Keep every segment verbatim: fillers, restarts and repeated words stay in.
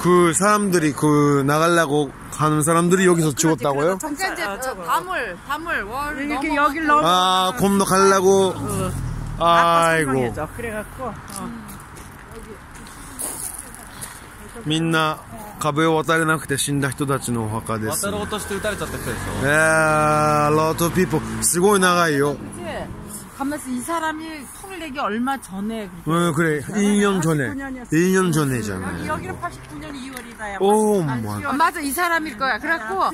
그 사람들이 그 나가려고 하는 사람들이 여기서 죽었다고요? 다물, 다물, 월 이렇게 여길 넘어. 아, 건너가려고. 어. 아이고. 그래갖고. 어. みんな壁を渡れなくて死んだ人たちのお墓です。渡ろうとして撃たれちゃった人ですよ。えー、 lot of people. すごい長いよ。가만있어. 이 사람이 턱을 내기 얼마 전에. 응, 그래. 일 년 전에. 일 년 전에잖아. 여기는 팔십구 년 이월이다야. 오, 맞아. 맞아, 이 사람일 거야. 그래갖고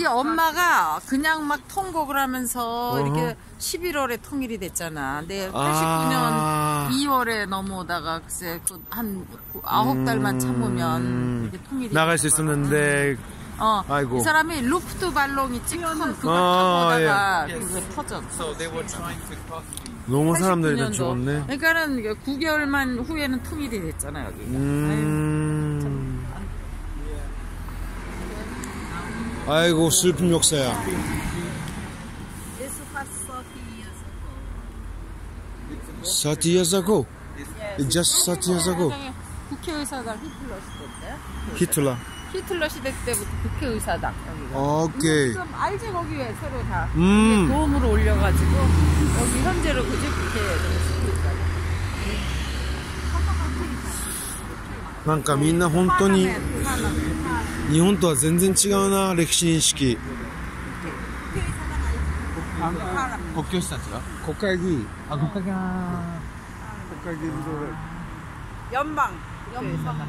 이 엄마가 그냥 막 통곡을 하면서 이렇게 십일월에 통일이 됐잖아. 근데 팔십구 년 이월에 넘어오다가 글쎄 한 아홉 달만 참으면 이게 통일이 나갈 수 있었는데. 어, 아이고. 이 사람이 루프트 발롱이 찍은 그걸 타고다가 그게 터졌어. 너무 사람들이 죽었네. 그러니까는 구 개월만 후에는 통일이 됐잖아 여기. 음... 아이고 슬픈 역사야. 삼십 years ago. Just 삼십 years ago. 국회의사당 히틀러 시대 때. 히틀러. 히틀러 시대 때부터 국회의사당 여기가. 오케이. 좀 알지 거기 왜 새로 다 음. 도움으로 올려가지고 여기 현재로 그지 국회의사당. なんかみんな本当に日本とは全然違うな歴史認識。国教師たちが？国会議員。あ、国会議員。연방。연방。